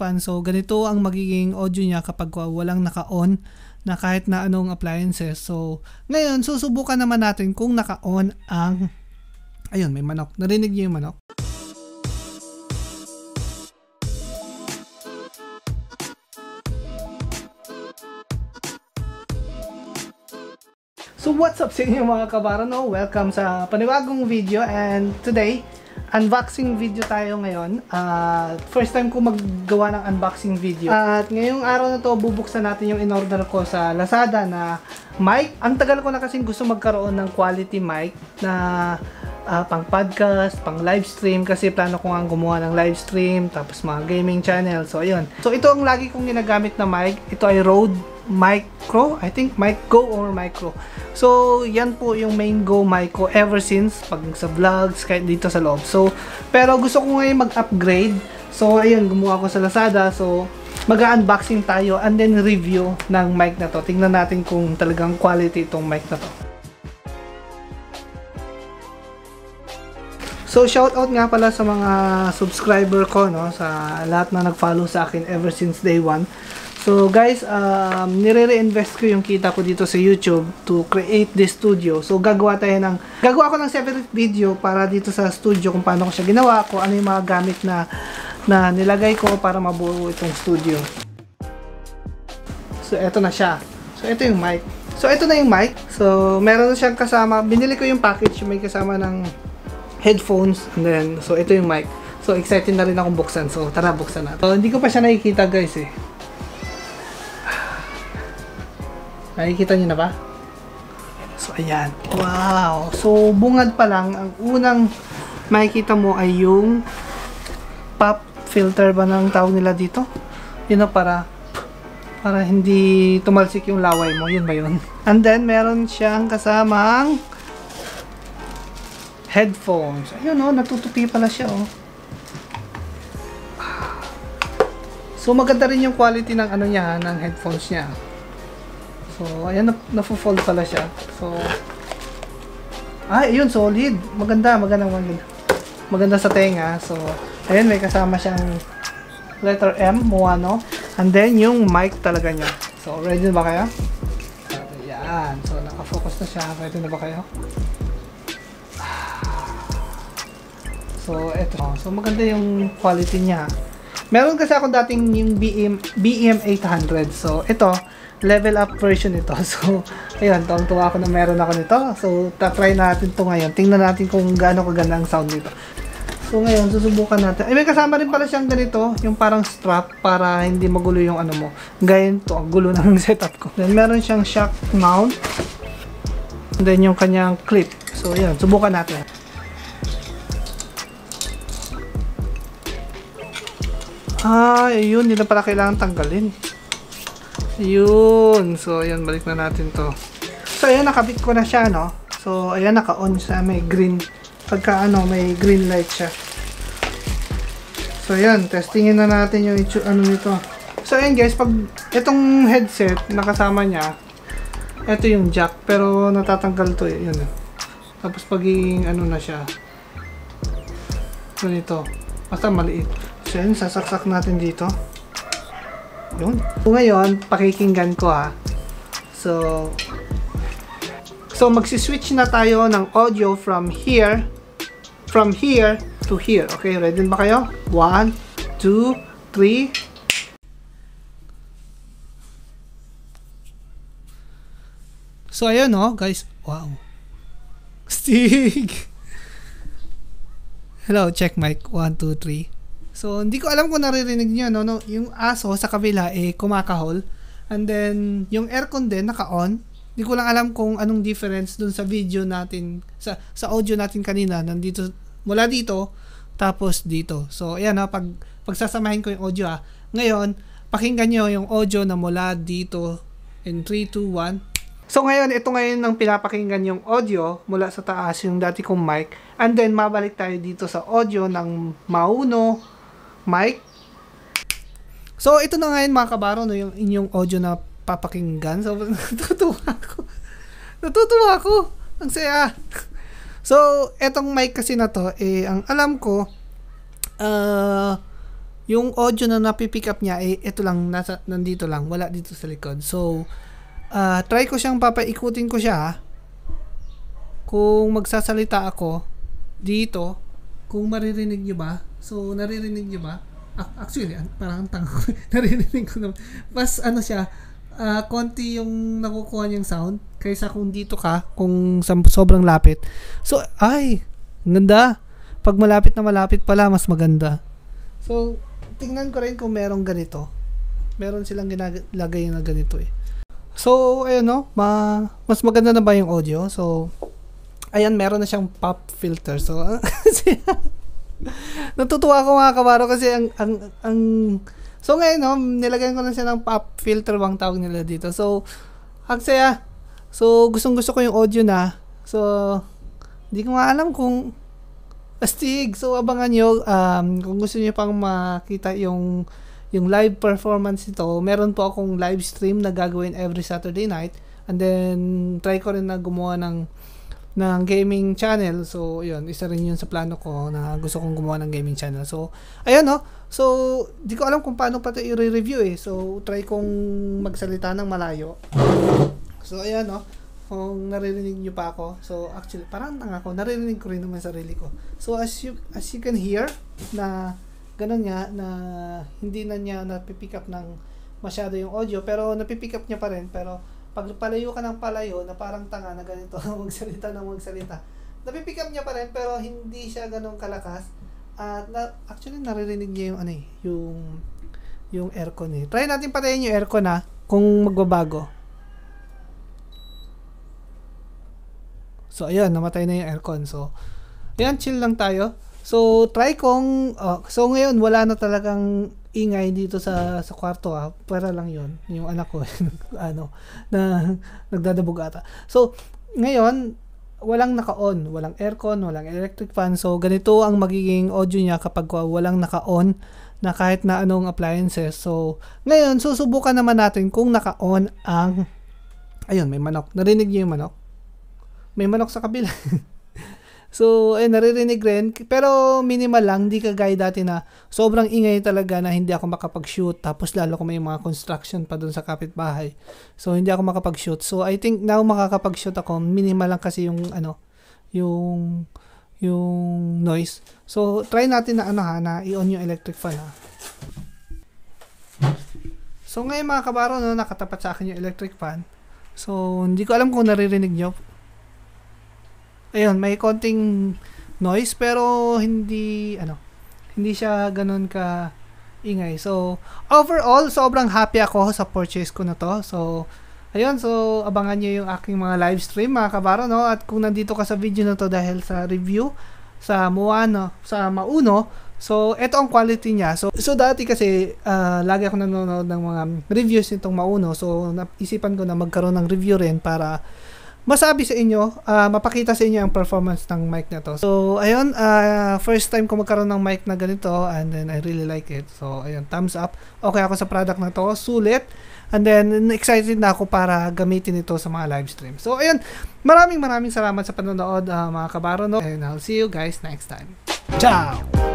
fan. So ganito ang magiging audio niya kapag walang naka-on na kahit na anong appliances. So ngayon susubukan naman natin kung naka-on ang, ayun, may manok. Narinig niyo yung manok? So what's up sa inyo mga kabarano? Welcome sa panibagong video, and today unboxing video tayo ngayon. First time ko maggawa ng unboxing video. At ngayong araw na to bubuksan natin yung in-order ko sa Lazada na mic. Ang tagal ko na kasing gusto magkaroon ng quality mic na pang podcast, pang live stream, kasi plano ko nga gumawa ng live stream tapos mga gaming channel. So ayun. So ito ang lagi kong ginagamit na mic. Ito ay Rode Micro, I think Micro or Micro. So yan po yung main go Micro ever since pag sa vlogs kahit dito sa loob. So pero gusto ko ngayon mag-upgrade. So ayun, gumawa ko sa Lazada. So mag-unboxing tayo and then review ng mic na to. Tingnan natin kung talagang quality itong mic na to. So shout out nga pala sa mga subscriber ko, no, sa lahat na nag-follow sa akin ever since day 1. So guys, nire-reinvest ko yung kita ko dito sa YouTube to create this studio. So gagawa ako ng separate video para dito sa studio kung paano ko siya ginawa, kung ano yung mga gamit na nilagay ko para mabuo itong studio. So eto na siya. So eto yung mic. So eto na yung mic. So meron na siyang kasama. Binili ko yung package, may kasama ng headphones, and then, so ito yung mic. So excited na rin akong buksan. So tara, buksan natin. So hindi ko pa siya nakikita guys eh. Nakikita nyo na ba? So ayan. Wow! So bungad pa lang, ang unang makikita mo ay yung pop filter ba ng tawag nila dito? Yun na, para hindi tumalsik yung laway mo. Yun ba yun? And then meron siyang kasamang headphones. Ayun o, natutupi pala siya o. So maganda rin yung quality ng ano niya, ng headphones niya. So ayan, na-fold pala siya. So ayun, solid. Maganda sa tenga. So ayun, may kasama siyang letter M, Maono. And then yung mic talaga niya. So ready na ba kayo? Ayan. So naka-focus na siya. Ready na ba kayo? So eto. So maganda yung quality niya. Meron kasi ako dating yung BM 800. So ito, level up version nito. So ayun, tuwang-tuwa ako na meron ako nito. So tatry natin to ngayon. Tingnan natin kung gaano kaganda ang sound nito. So ngayon susubukan natin. Ay, may kasama rin pala siyang ganito, yung parang strap para hindi magulo yung ano mo. Ganyan to, ang gulo ng setup ko. Then meron siyang shock mount. And then yung kanyang clip. So ayun, subukan natin. Ayun, hindi na pala kailangan tanggalin. Ayun. So, ayan, balik na natin to. So, ayan, nakabit ko na siya, no? So, ayan, naka-on siya. May green. Pagka, ano, may green light siya. So, ayan, testingin na natin yung ano nito. So, ayan, guys, pag itong headset na kasama niya, ito yung jack, pero natatanggal to, yun. Tapos, pagiging, ano na siya. Ganito. Basta maliit. So yun, sasaksak natin dito. Yun. So ngayon, pakikinggan ko ha. So magsiswitch na tayo ng audio from here to here. Okay, ready ba kayo? 1, 2, 3. So ayun oh, guys. Wow. Stig! Hello, check mic. 1, 2, 3. So, hindi ko alam kung naririnig nyo, no? Yung aso sa kabila, eh, kumakahol. And then, yung aircon din, naka-on. Hindi ko lang alam kung anong difference dun sa video natin, sa audio natin kanina. Nandito, mula dito, tapos dito. So, ayan, ha, pagsasamahin ko yung audio, ha. Ngayon, pakinggan nyo yung audio na mula dito. In 3, 2, 1. So, ngayon, ito ngayon ang pinapakinggan yung audio mula sa taas, yung dati kong mic. And then, mabalik tayo dito sa audio ng Maono mic. So, ito na ngayon mga kabaro, no, yung inyong audio na papakinggan. So, natutuwa ako. Ang saya. So, etong mic kasi na to, eh, ang alam ko, yung audio na napipick up niya, eh, ito lang, nandito lang, wala dito sa likod. So, try ko siyang papaikutin ko siya. Kung magsasalita ako, dito, kung maririnig nyo ba? So, naririnig nyo ba? Actually, parang tanga ko. Naririnig ko naman. Mas, ano siya, konti yung nakukuha niyang sound kaysa kung dito ka, kung sobrang lapit. So, ay, ganda. Pag malapit na malapit pala, mas maganda. So, tingnan ko rin kung merong ganito. Meron silang ginalagay na ganito eh. So, ayun no, mas maganda na ba yung audio? So, ayan, meron na siyang pop filter. So, natutuwa ako mga kabaro kasi ang so ngayon no, nilagyan ko lang siya ng pop filter, bang tawag nila dito. So, ang saya. So, gustong-gusto ko yung audio na. So, hindi ko nga alam kung astig. So, abangan nyo. Kung gusto nyo pang makita yung live performance nito, meron po akong live stream na gagawin every Saturday night, and then try ko rin na gumawa ng gaming channel. So yun, isa rin yun sa plano ko na gusto kong gumawa ng gaming channel. So ayun no, so di ko alam kung paano pa ito i-review eh, so try kong magsalita ng malayo. So ayan no, kung naririnig nyo pa ako. So actually parang tanga ko, naririnig ko rin naman sarili ko. So as you can hear na ganun nga, na hindi na niya napipick up ng masyado yung audio, pero napipick up niya pa rin. Pero pag palayo ka ng palayo na parang tanga na ganito, magsalita, napipick up niya pa rin, pero hindi siya ganun kalakas. At actually naririnig niya yung ano eh, yung aircon eh. Try natin patayin yung aircon ha, kung magbabago. So ayun, namatay na yung aircon. So ayan, chill lang tayo. So, try kong, so ngayon wala na talagang ingay dito sa kwarto ah, para lang yon yung anak ko, ano, na nagdadabog ata. So, ngayon, walang naka-on, walang aircon, walang electric fan. So, ganito ang magiging audio niya kapag walang naka-on na kahit na anong appliances. So, ngayon, susubukan naman natin kung naka-on ang, ayun, may manok. Narinig niyo yung manok? May manok sa kabila. So, ayun, naririnig rin. Pero, minimal lang. Hindi kagaya dati na sobrang ingay talaga na hindi ako makapag-shoot. Tapos, lalo ko may mga construction pa dun sa kapitbahay. So, hindi ako makapag-shoot. So, I think now makakapag-shoot ako. Minimal lang kasi yung, ano, yung noise. So, try natin na, ano ha, na i-on yung electric fan ha. So, ngayon mga kabaro, no, nakatapat sa akin yung electric fan. So, hindi ko alam kung naririnig nyo. Ayun, may konting noise pero hindi ano, hindi siya ganoon ka ingay. So, overall sobrang happy ako sa purchase ko na to. So, ayun, so abangan niyo yung aking mga live stream mga kabaro no, at kung nandito ka sa video na to dahil sa review sa Maono, so ito ang quality niya. So dati kasi lagi ako nanonood ng mga reviews nitong Maono. So, naisipan ko na magkaroon ng review rin para masabi sa inyo, mapakita sa inyo ang performance ng mic na to. So, ayun, first time ko magkaroon ng mic na ganito, and then I really like it. So, ayun, thumbs up. Okay ako sa product na to, sulit. And then, excited na ako para gamitin ito sa mga live stream. So, ayun, maraming salamat sa panonood mga kabaro, no? And I'll see you guys next time. Ciao!